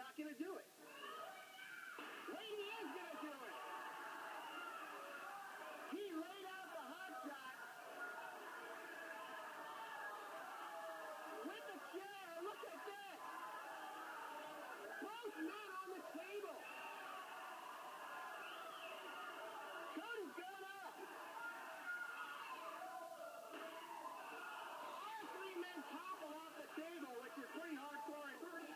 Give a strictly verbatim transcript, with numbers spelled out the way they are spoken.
not going to do it. Lady is going to do it. He laid out the hot shot with the chair. Look at that. Both men on the table. Cody's going up. All three men topple off the table, which is pretty hardcore.